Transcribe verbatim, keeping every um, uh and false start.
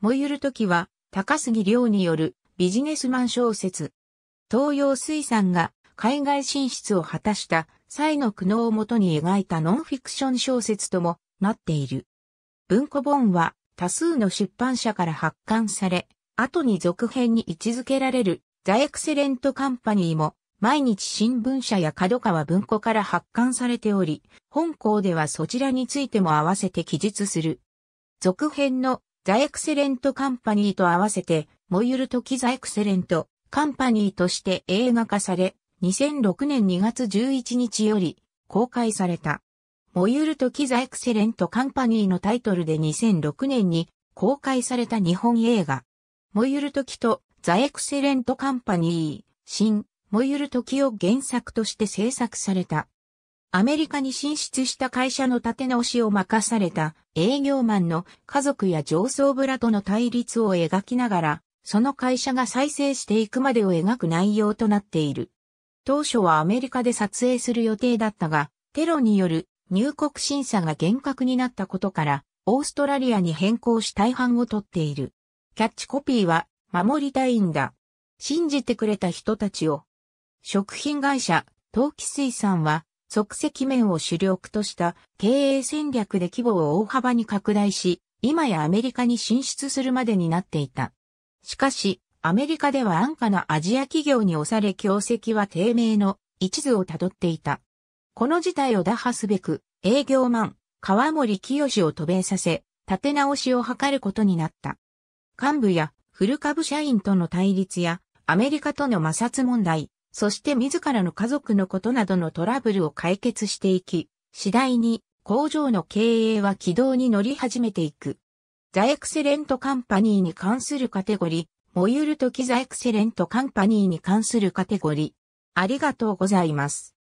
燃ゆる時は、高杉亮によるビジネスマン小説。東洋水産が海外進出を果たした際の苦悩をもとに描いたノンフィクション小説ともなっている。文庫本は多数の出版社から発刊され、後に続編に位置づけられるザ・エクセレント・カンパニーも毎日新聞社や角川文庫から発刊されており、本項ではそちらについても合わせて記述する。続編のザ・エクセレント・カンパニーと合わせて、燃ゆる時ザ・エクセレント・カンパニーとして映画化され、にせんろくねんにがつじゅういちにちより公開された。燃ゆる時ザ・エクセレント・カンパニーのタイトルでにせんろくねんに公開された日本映画。燃ゆる時とザ・エクセレント・カンパニー、新、燃ゆる時を原作として制作された。アメリカに進出した会社の立て直しを任された営業マンの家族や上層部らとの対立を描きながら、その会社が再生していくまでを描く内容となっている。当初はアメリカで撮影する予定だったが、テロによる入国審査が厳格になったことから、オーストラリアに変更し大半を取っている。キャッチコピーは、守りたいんだ。信じてくれた人たちを。食品会社、東貴水産は、即席麺を主力とした経営戦略で規模を大幅に拡大し、今やアメリカに進出するまでになっていた。しかし、アメリカでは安価なアジア企業に押され業績は低迷の一途をたどっていた。この事態を打破すべく、営業マン、川森清を渡米させ、立て直しを図ることになった。幹部やフル株社員との対立や、アメリカとの摩擦問題、そして自らの家族のことなどのトラブルを解決していき、次第に工場の経営は軌道に乗り始めていく。ザ・エクセレント・カンパニーに関するカテゴリー、燃ゆる時ザ・エクセレント・カンパニーに関するカテゴリー。ありがとうございます。